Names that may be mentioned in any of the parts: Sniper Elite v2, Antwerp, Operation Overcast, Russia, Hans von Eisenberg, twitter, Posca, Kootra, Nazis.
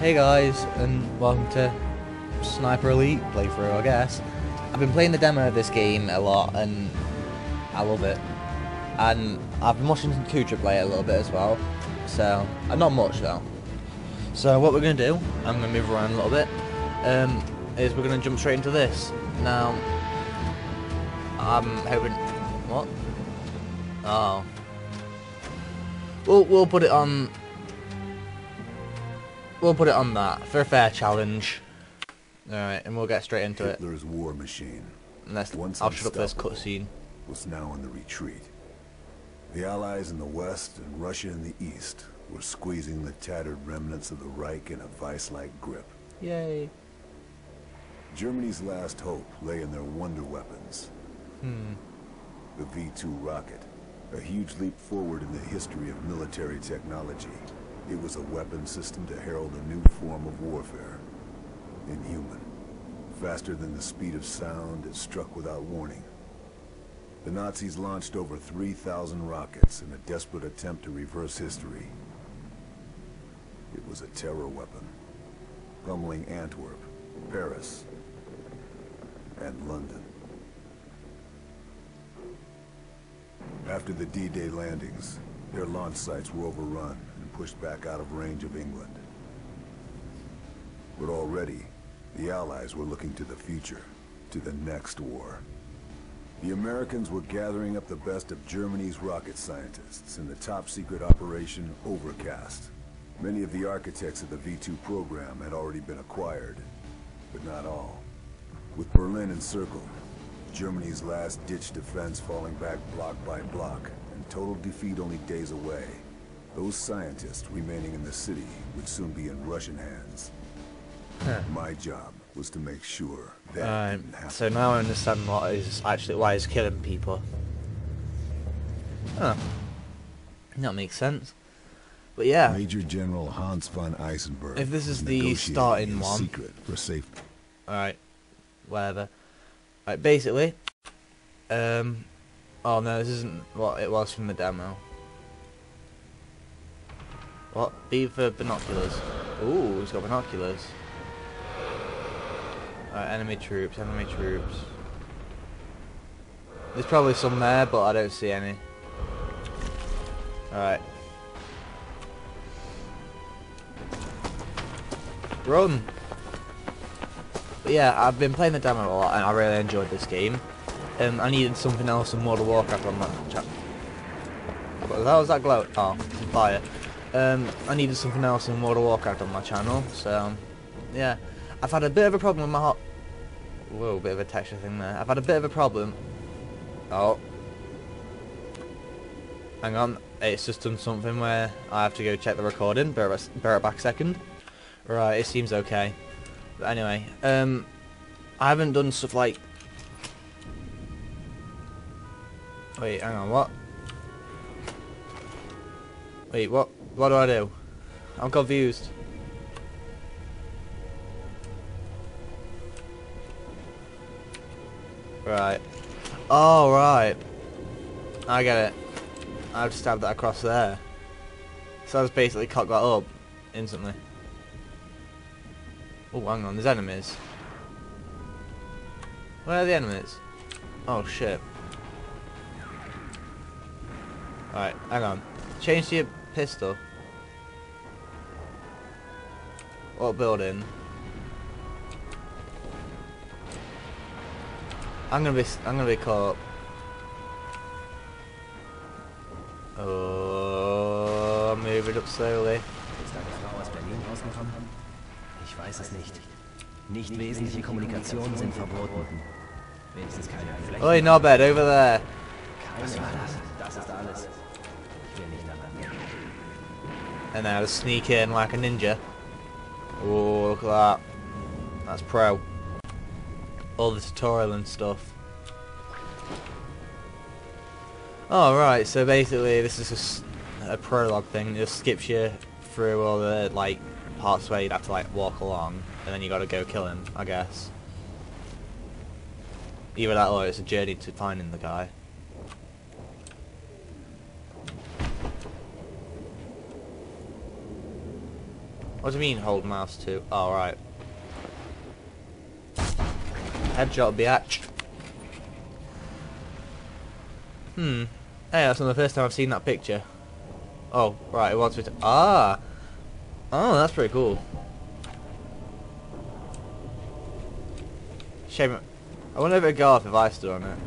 Hey guys, and welcome to Sniper Elite playthrough, I guess. I've been playing the demo of this game a lot, and I love it. And I've been watching Kootra play it a little bit as well, so, not much though. So what we're going to do, I'm going to move around a little bit, is we're going to jump straight into this. Now, I'm hoping, what? Oh. We'll put it on... We'll put it on that for a fair challenge. Alright, and we'll get straight into it. Hitler's war machine. I'll shut up this cutscene. Was now in the retreat. The Allies in the West and Russia in the East were squeezing the tattered remnants of the Reich in a vice-like grip. Yay. Germany's last hope lay in their wonder weapons. The V2 rocket, a huge leap forward in the history of military technology. It was a weapon system to herald a new form of warfare. Inhuman. Faster than the speed of sound, it struck without warning. The Nazis launched over 3,000 rockets in a desperate attempt to reverse history. It was a terror weapon, pummeling Antwerp, Paris, and London. After the D-Day landings, their launch sites were overrun and pushed back out of range of England. But already, the Allies were looking to the future, to the next war. The Americans were gathering up the best of Germany's rocket scientists in the top-secret Operation Overcast. Many of the architects of the V2 program had already been acquired, but not all. With Berlin encircled, Germany's last-ditch defense falling back block by block, and total defeat only days away, those scientists remaining in the city would soon be in Russian hands. My job was to make sure that didn't happen. So now I understand why he's killing people. Oh, that makes sense. But yeah, Major General Hans von Eisenberg. If this is the starting one, secret for safety. All right, whatever. Right, basically, oh no, this isn't what it was from the demo. What? B for binoculars. Ooh, he's got binoculars. Alright, enemy troops, enemy troops. There's probably some there, but I don't see any. Alright. Run! But yeah, I've been playing the demo a lot and I really enjoyed this game. I needed something else than World of Warcraft on that chapter. What was that glow? Oh, fire. I needed something else than World of Warcraft on my channel, so yeah. I've had a bit of a problem with my hot... Whoa, bit of a texture thing there. I've had a bit of a problem. Oh. Hang on, it's just done something where I have to go check the recording. Bear it back a second. Right, it seems okay. But anyway, I haven't done stuff like... Wait, hang on, what? Wait, what? What do? I'm confused. Right. Oh, right. I get it. I've stabbed that across there. So I was basically cocked that up instantly. Oh, hang on. There's enemies. Where are the enemies? Oh, shit. Alright, hang on. Change to your pistol. What building? I'm gonna be caught up. Oh, move it up slowly. Ich weiß es nicht. Nicht wesentliche Kommunikationen sind verboten. Wenigstens keine Fläche. Oi, Norbert, over there. Was war das? Das ist alles. Ich will nicht daran denken. And now to sneak in like a ninja. Oh, look at that. That's pro. All the tutorial and stuff. Alright, so basically this is just a prologue thing. It just skips you through all the like parts where you'd have to like walk along and then you gotta go kill him, I guess. Either that or it's a journey to finding the guy. What do you mean hold mouse to? Alright. Headshot biatch. Hey, that's not the first time I've seen that picture. Oh, right, it wants me to... Ah! Oh, that's pretty cool. Shame. I wonder if it would go off if I stood on it.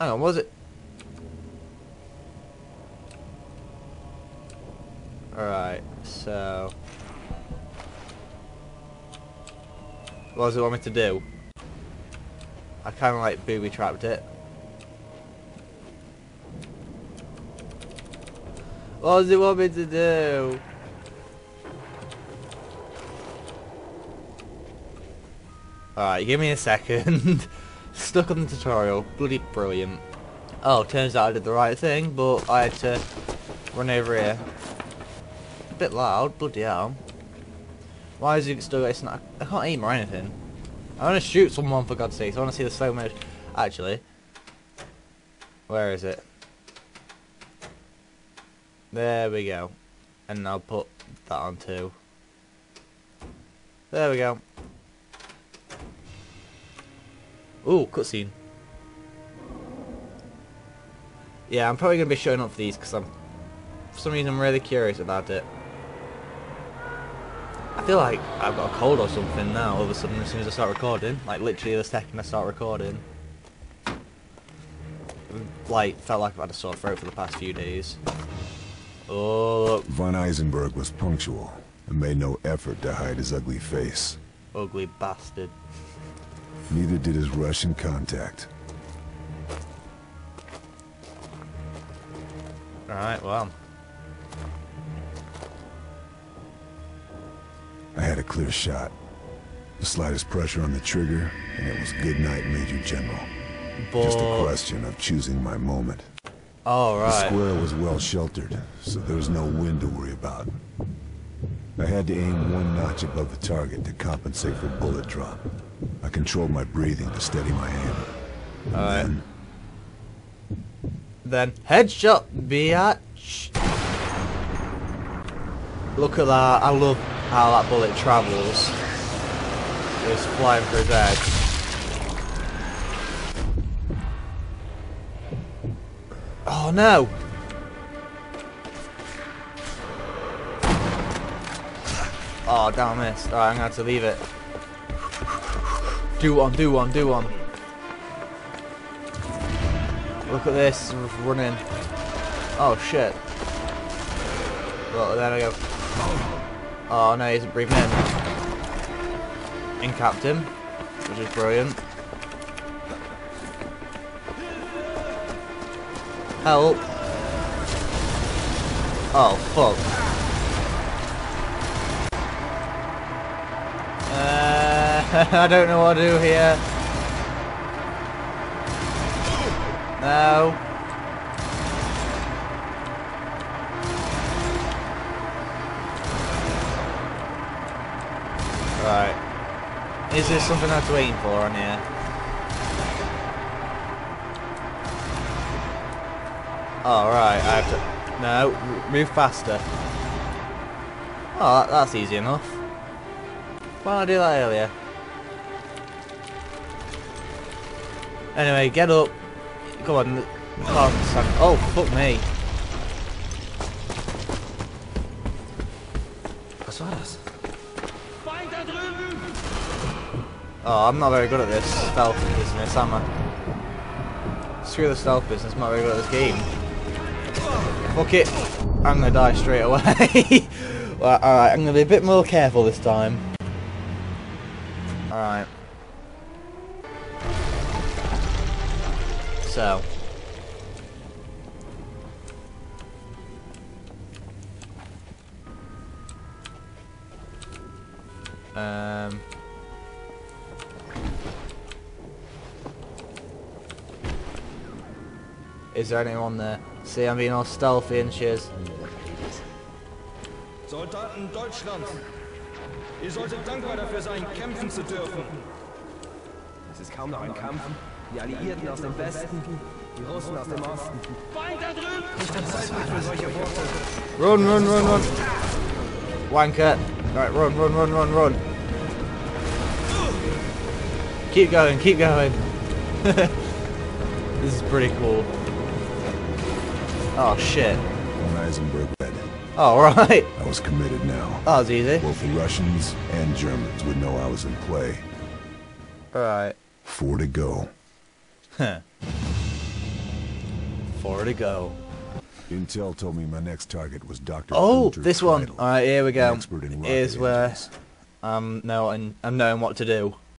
Hang on, was it? Alright, so... What does it want me to do? I kind of like booby trapped it. What does it want me to do? Alright, give me a second. Stuck on the tutorial. Bloody brilliant. Oh, turns out I did the right thing, but I had to run over here. A bit loud, bloody hell. Why is it still got a snack? I can't aim or anything. I want to shoot someone, for God's sake. I want to see the slow motion. Actually, where is it? There we go. And I'll put that on too. There we go. Ooh, cutscene. Yeah, I'm probably going to be showing up for these because I'm, for some reason, I'm really curious about it. I feel like I've got a cold or something now, all of a sudden, as soon as I start recording. Like, literally the second I start recording. Like, felt like I've had a sore throat for the past few days. Oh, look. Von Eisenberg was punctual and made no effort to hide his ugly face. Ugly bastard. Neither did his Russian contact. Alright, well. I had a clear shot. The slightest pressure on the trigger, and it was good night, Major General. But... just a question of choosing my moment. All right. The square was well sheltered, so there was no wind to worry about. I had to aim one notch above the target to compensate for bullet drop. I controlled my breathing to steady my aim. All right. Then headshot, biatch. Look at that! I love how that bullet travels. It's flying for his head. Oh no! Oh damn, I missed. Alright, I'm gonna have to leave it. Do one, do one, do one. Look at this, running. Oh shit. Well, there I go. Oh no, he isn't breathing in. In capped him, which is brilliant. Help. Oh, fuck. I don't know what to do here. No. Right. Is there something I have to aim for on here? Oh, right. I have to... No. Move faster. Oh, that's easy enough. Why didn't I do that earlier? Anyway, get up. Come on. Oh, fuck me. What's that? Oh, I'm not very good at this stealth business, am I? Screw the stealth business, I'm not very good at this game. Fuck it, I'm gonna die straight away. Well, alright, I'm gonna be a bit more careful this time. Alright. So. Is there anyone there? See, I'm being all stealthy and shiz. Soldaten Deutschland, ihr solltet dankbar dafür sein, kämpfen zu dürfen. Es ist kaum noch ein Kampf. Die Alliierten aus dem Westen Die Russen aus dem Osten. Feind da drüben! Ich hab Zeit für solche Worte. Run, run, run, run. Wanker. Alright, run, run, run, run, run. Keep going, keep going. This is pretty cool. Oh shit. Von Eisenberg led. Oh right. I was committed now. Oh, it's easy. Both the Russians and Germans would know I was in play. Alright. 4 to go. Huh. 4 to go. Intel told me my next target was Dr. Oh, this one. Alright, here we go. Here's where I'm knowing what to do.